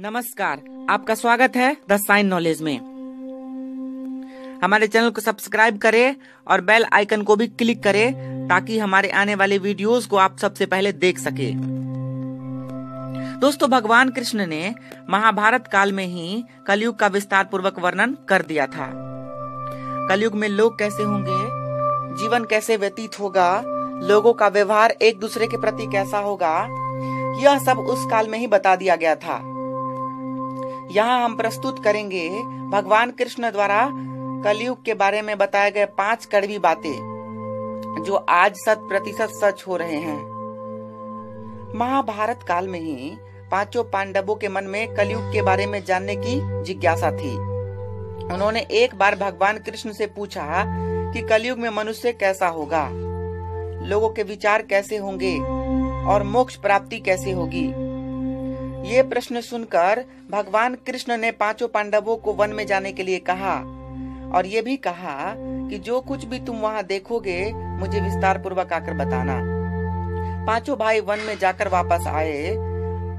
नमस्कार, आपका स्वागत है द साइन नॉलेज में। हमारे चैनल को सब्सक्राइब करें और बेल आइकन को भी क्लिक करें ताकि हमारे आने वाले वीडियोस को आप सबसे पहले देख सके। दोस्तों, भगवान कृष्ण ने महाभारत काल में ही कलयुग का विस्तार पूर्वक वर्णन कर दिया था। कलयुग में लोग कैसे होंगे, जीवन कैसे व्यतीत होगा, लोगों का व्यवहार एक दूसरे के प्रति कैसा होगा, यह सब उस काल में ही बता दिया गया था। यहाँ हम प्रस्तुत करेंगे भगवान कृष्ण द्वारा कलयुग के बारे में बताए गए 5 कड़वी बातें जो आज 100% सच हो रहे हैं। महाभारत काल में ही 5 पांडवों के मन में कलयुग के बारे में जानने की जिज्ञासा थी। उन्होंने एक बार भगवान कृष्ण से पूछा कि कलयुग में मनुष्य कैसा होगा, लोगों के विचार कैसे होंगे और मोक्ष प्राप्ति कैसे होगी। ये प्रश्न सुनकर भगवान कृष्ण ने 5 पांडवों को वन में जाने के लिए कहा और ये भी कहा कि जो कुछ भी तुम वहाँ देखोगे मुझे विस्तार पूर्वक आकर बताना। 5 भाई वन में जाकर वापस आए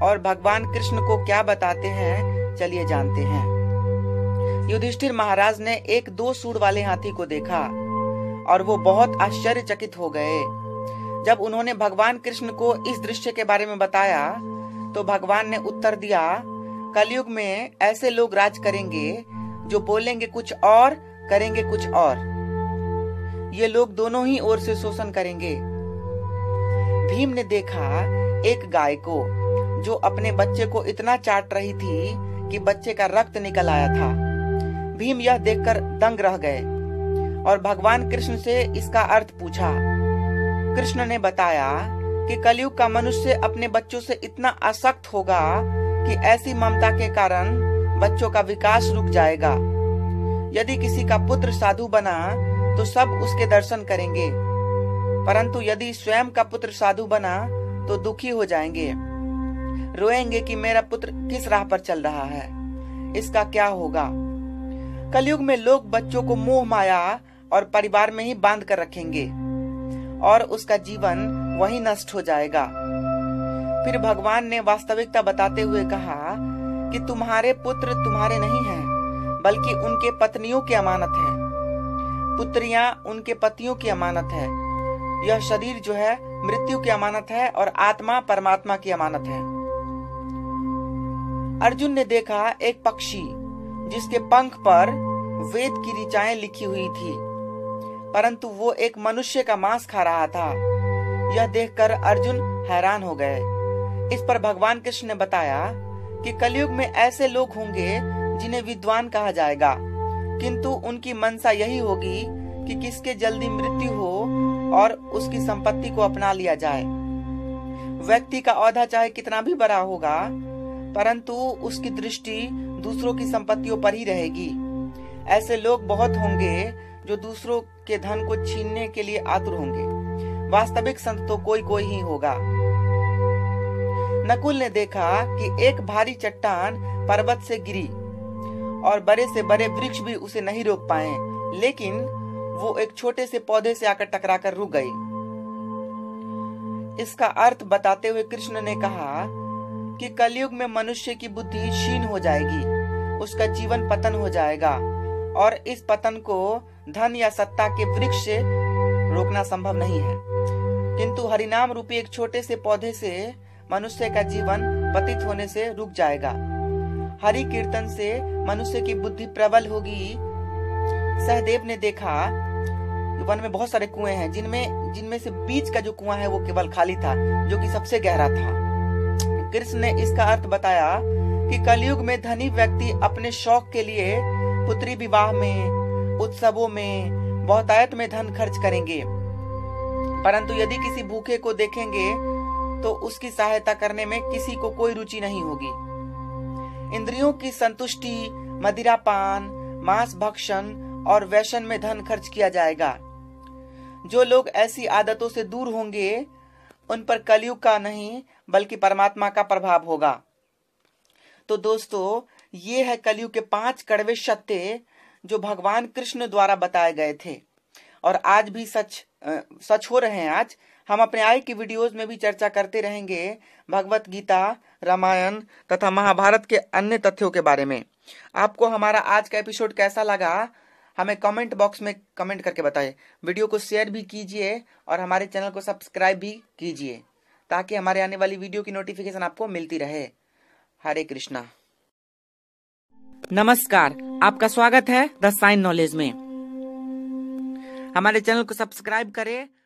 और भगवान कृष्ण को क्या बताते हैं, चलिए जानते हैं। युधिष्ठिर महाराज ने एक 2 सूंड वाले हाथी को देखा और वो बहुत आश्चर्यचकित हो गए। जब उन्होंने भगवान कृष्ण को इस दृश्य के बारे में बताया तो भगवान ने उत्तर दिया, कलयुग में ऐसे लोग राज करेंगे जो बोलेंगे कुछ और करेंगे कुछ और। ये लोग दोनों ही ओर से शोषण करेंगे। भीम ने देखा एक गाय को जो अपने बच्चे को इतना चाट रही थी कि बच्चे का रक्त निकल आया था। भीम यह देखकर दंग रह गए और भगवान कृष्ण से इसका अर्थ पूछा। कृष्ण ने बताया कि कलयुग का मनुष्य अपने बच्चों से इतना आसक्त होगा कि ऐसी ममता के कारण बच्चों का विकास रुक जाएगा। यदि किसी का पुत्र साधु बना तो सब उसके दर्शन करेंगे, परंतु यदि स्वयं का पुत्र साधु बना तो दुखी हो जाएंगे, रोएंगे कि मेरा पुत्र किस राह पर चल रहा है, इसका क्या होगा। कलयुग में लोग बच्चों को मोह माया और परिवार में ही बांध कर रखेंगे और उसका जीवन वही नष्ट हो जाएगा। फिर भगवान ने वास्तविकता बताते हुए कहा कि तुम्हारे पुत्र तुम्हारे नहीं हैं, बल्कि उनके पत्नियों की अमानत है, पुत्रियां उनके पतियों की अमानत है, यह शरीर जो है मृत्यु की अमानत है और आत्मा परमात्मा की अमानत है। अर्जुन ने देखा एक पक्षी जिसके पंख पर वेद की ऋचाएं लिखी हुई थी, परंतु वो एक मनुष्य का मांस खा रहा था। यह देखकर अर्जुन हैरान हो गए। इस पर भगवान कृष्ण ने बताया कि कलयुग में ऐसे लोग होंगे जिन्हें विद्वान कहा जाएगा, किंतु उनकी मनसा यही होगी कि किसके जल्दी मृत्यु हो और उसकी संपत्ति को अपना लिया जाए। व्यक्ति का औहदा चाहे कितना भी बड़ा होगा, परंतु उसकी दृष्टि दूसरों की संपत्तियों पर ही रहेगी। ऐसे लोग बहुत होंगे जो दूसरों के धन को छीनने के लिए आतुर होंगे। वास्तविक संत तो कोई कोई ही होगा। नकुल ने देखा कि एक भारी चट्टान पर्वत से गिरी और बड़े से बड़े वृक्ष भी उसे नहीं रोक पाए, लेकिन वो एक छोटे से पौधे से आकर टकराकर रुक गई। इसका अर्थ बताते हुए कृष्ण ने कहा कि कलयुग में मनुष्य की बुद्धि क्षीण हो जाएगी, उसका जीवन पतन हो जाएगा और इस पतन को धन या सत्ता के वृक्ष से रोकना संभव नहीं है, किंतु हरिनाम रूपी एक छोटे से पौधे से मनुष्य का जीवन पतित होने से रुक जाएगा। हरि कीर्तन से मनुष्य की बुद्धि प्रबल होगी। सहदेव ने देखा वन में बहुत सारे कुएं हैं, जिनमें से बीच का जो कुआं है वो केवल खाली था, जो कि सबसे गहरा था। कृष्ण ने इसका अर्थ बताया कि कलयुग में धनी व्यक्ति अपने शौक के लिए पुत्री विवाह में, उत्सवों में, बहुतायत में धन खर्च करेंगे, परंतु यदि किसी भूखे को देखेंगे तो उसकी सहायता करने में किसी को कोई रुचि नहीं होगी। इंद्रियों की संतुष्टि, मदिरापान, मांस भक्षण और व्यसन में धन खर्च किया जाएगा। जो लोग ऐसी आदतों से दूर होंगे उन पर कलयुग का नहीं बल्कि परमात्मा का प्रभाव होगा। तो दोस्तों, ये है कलयुग के 5 कड़वे सत्य जो भगवान कृष्ण द्वारा बताए गए थे और आज भी सच हो रहे हैं। आज हम अपने आय की वीडियोस में भी चर्चा करते रहेंगे। भगवत गीता, रामायण तथा महाभारत के अन्य तथ्यों के बारे में। आपको हमारा आज का एपिसोड कैसा लगा हमें कमेंट बॉक्स में कमेंट करके बताइए। वीडियो को शेयर भी कीजिए और हमारे चैनल को सब्सक्राइब भी कीजिए ताकि हमारे आने वाली वीडियो की नोटिफिकेशन आपको मिलती रहे। हरे कृष्णा। नमस्कार, आपका स्वागत है द शाइन नॉलेज में। हमारे चैनल को सब्सक्राइब करें।